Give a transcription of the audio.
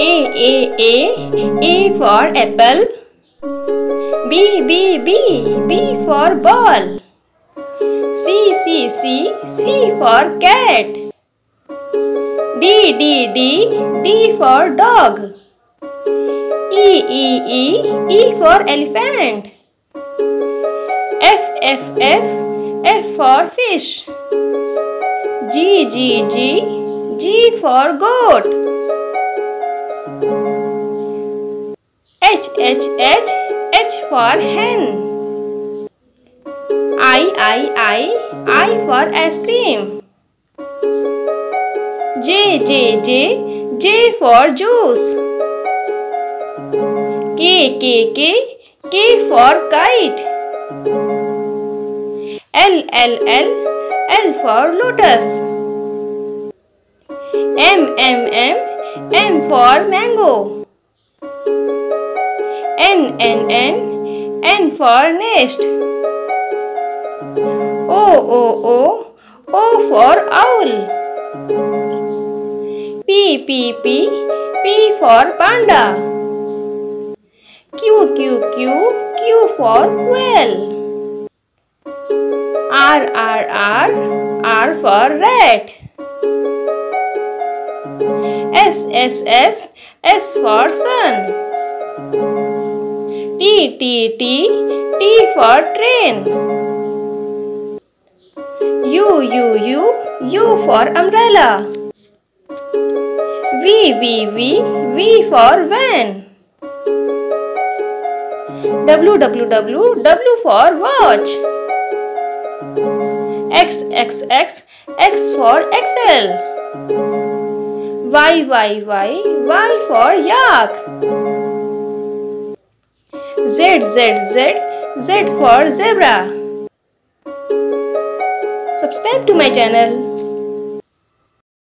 A for apple. B for ball. C for cat. D for dog. E for elephant. F for fish. G for goat. H for hen. I for ice cream. J for juice. K for kite. L for lotus. M for mango. N for nest. O for owl. P for panda. Q for quail. R for rat. S for sun. T for train. U for umbrella. V for van. W for watch. X for XL. Y for yak. Z for zebra. Subscribe to my channel.